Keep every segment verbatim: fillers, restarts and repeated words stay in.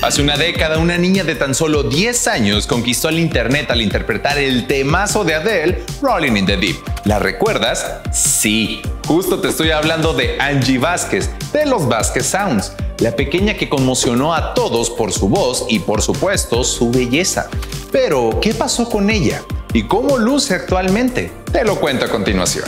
Hace una década, una niña de tan solo diez años conquistó el internet al interpretar el temazo de Adele, Rolling in the Deep. ¿La recuerdas? Sí. Justo te estoy hablando de Angie Vázquez, de los Vázquez Sounds, la pequeña que conmocionó a todos por su voz y, por supuesto, su belleza. Pero, ¿qué pasó con ella? ¿Y cómo luce actualmente? Te lo cuento a continuación.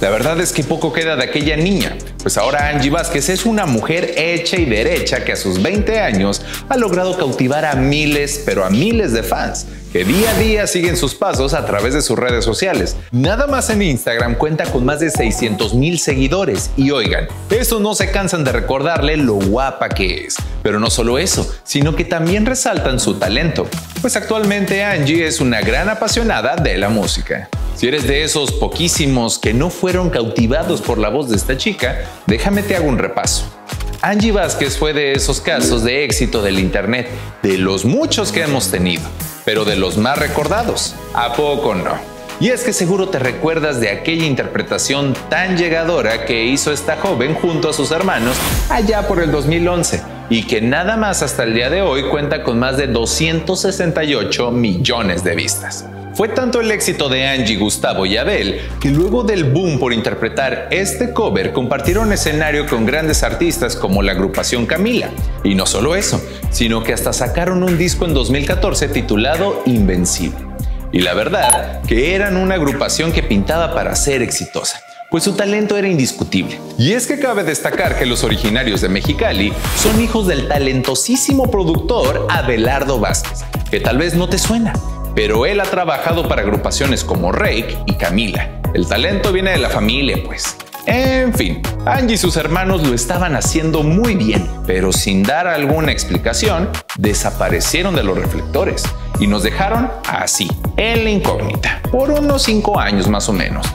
La verdad es que poco queda de aquella niña, pues ahora Angie Vázquez es una mujer hecha y derecha que a sus veinte años ha logrado cautivar a miles, pero a miles de fans, que día a día siguen sus pasos a través de sus redes sociales. Nada más en Instagram cuenta con más de seiscientos mil seguidores y oigan, estos no se cansan de recordarle lo guapa que es. Pero no solo eso, sino que también resaltan su talento, pues actualmente Angie es una gran apasionada de la música. Si eres de esos poquísimos que no fueron cautivados por la voz de esta chica, déjame te hago un repaso. Angie Vázquez fue de esos casos de éxito del internet, de los muchos que hemos tenido, pero de los más recordados. ¿A poco no? Y es que seguro te recuerdas de aquella interpretación tan llegadora que hizo esta joven junto a sus hermanos allá por el dos mil once y que nada más hasta el día de hoy cuenta con más de doscientos sesenta y ocho millones de vistas. Fue tanto el éxito de Angie, Gustavo y Abel que luego del boom por interpretar este cover compartieron escenario con grandes artistas como la agrupación Camila. Y no solo eso, sino que hasta sacaron un disco en dos mil catorce titulado Invencible. Y la verdad que eran una agrupación que pintaba para ser exitosa, pues su talento era indiscutible. Y es que cabe destacar que los originarios de Mexicali son hijos del talentosísimo productor Abelardo Vázquez, que tal vez no te suena, pero él ha trabajado para agrupaciones como Reik y Camila. El talento viene de la familia, pues. En fin, Angie y sus hermanos lo estaban haciendo muy bien, pero sin dar alguna explicación, desaparecieron de los reflectores y nos dejaron así, en la incógnita, por unos cinco años más o menos.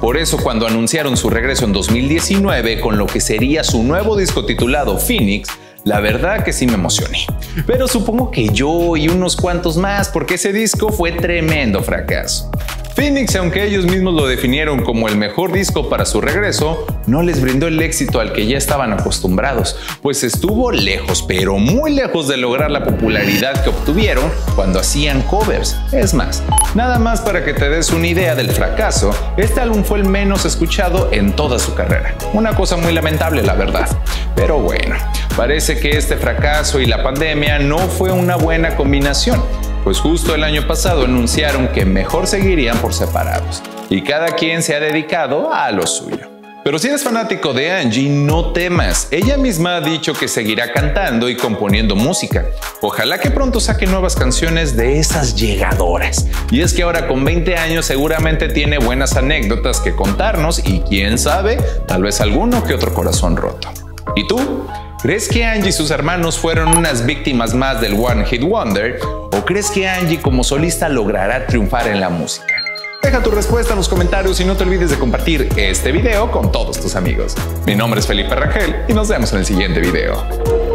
Por eso, cuando anunciaron su regreso en dos mil diecinueve con lo que sería su nuevo disco titulado Phoenix, la verdad que sí me emocioné, pero supongo que yo y unos cuantos más porque ese disco fue tremendo fracaso. Phoenix, aunque ellos mismos lo definieron como el mejor disco para su regreso, no les brindó el éxito al que ya estaban acostumbrados, pues estuvo lejos, pero muy lejos de lograr la popularidad que obtuvieron cuando hacían covers. Es más, nada más para que te des una idea del fracaso, este álbum fue el menos escuchado en toda su carrera. Una cosa muy lamentable, la verdad. Pero bueno, parece que este fracaso y la pandemia no fue una buena combinación, pues justo el año pasado anunciaron que mejor seguirían por separados y cada quien se ha dedicado a lo suyo. Pero si eres fanático de Angie, no temas. Ella misma ha dicho que seguirá cantando y componiendo música. Ojalá que pronto saque nuevas canciones de esas llegadoras. Y es que ahora con veinte años seguramente tiene buenas anécdotas que contarnos y quién sabe, tal vez alguno que otro corazón roto. ¿Y tú? ¿Crees que Angie y sus hermanos fueron unas víctimas más del One Hit Wonder? ¿O crees que Angie como solista logrará triunfar en la música? Deja tu respuesta en los comentarios y no te olvides de compartir este video con todos tus amigos. Mi nombre es Felipe Rangel y nos vemos en el siguiente video.